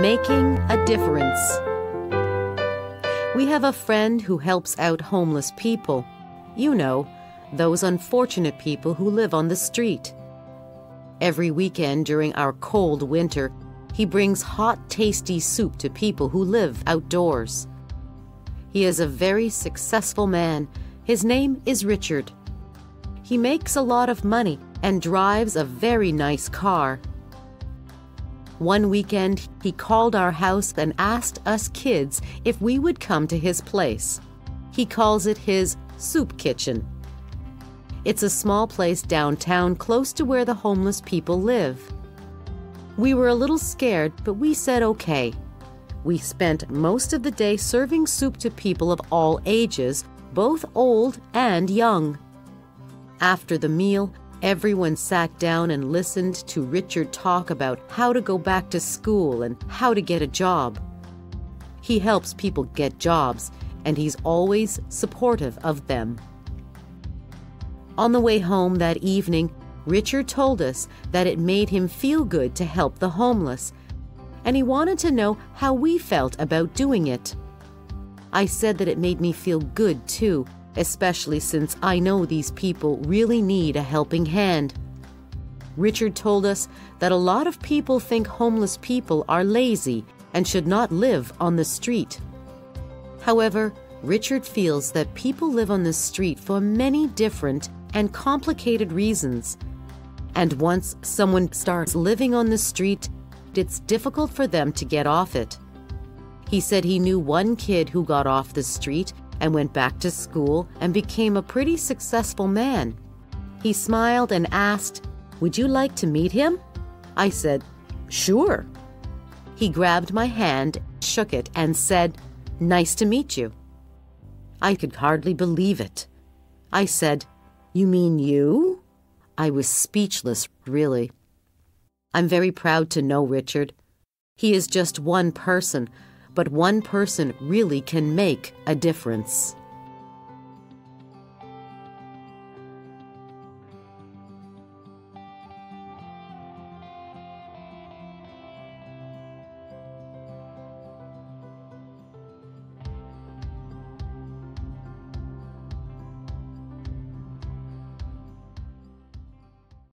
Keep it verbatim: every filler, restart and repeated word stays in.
Making a difference. We have a friend who helps out homeless people. You know, those unfortunate people who live on the street. Every weekend during our cold winter, he brings hot, tasty soup to people who live outdoors. He is a very successful man. His name is Richard. He makes a lot of money and drives a very nice car. One weekend, he called our house and asked us kids if we would come to his place. He calls it his soup kitchen. It's a small place downtown close to where the homeless people live. We were a little scared, but we said okay. We spent most of the day serving soup to people of all ages, both old and young. After the meal, everyone sat down and listened to Richard talk about how to go back to school and how to get a job. He helps people get jobs, and he's always supportive of them. On the way home that evening, Richard told us that it made him feel good to help the homeless, and he wanted to know how we felt about doing it. I said that it made me feel good too, especially since I know these people really need a helping hand. Richard told us that a lot of people think homeless people are lazy and should not live on the street. However, Richard feels that people live on the street for many different and complicated reasons. And once someone starts living on the street, it's difficult for them to get off it. He said he knew one kid who got off the street and went back to school and became a pretty successful man. He smiled and asked, "Would you like to meet him?" I said, "Sure." He grabbed my hand, shook it, and said, "Nice to meet you." I could hardly believe it. I said, "You mean you?" I was speechless, really. I'm very proud to know Richard. He is just one person, but one person really can make a difference.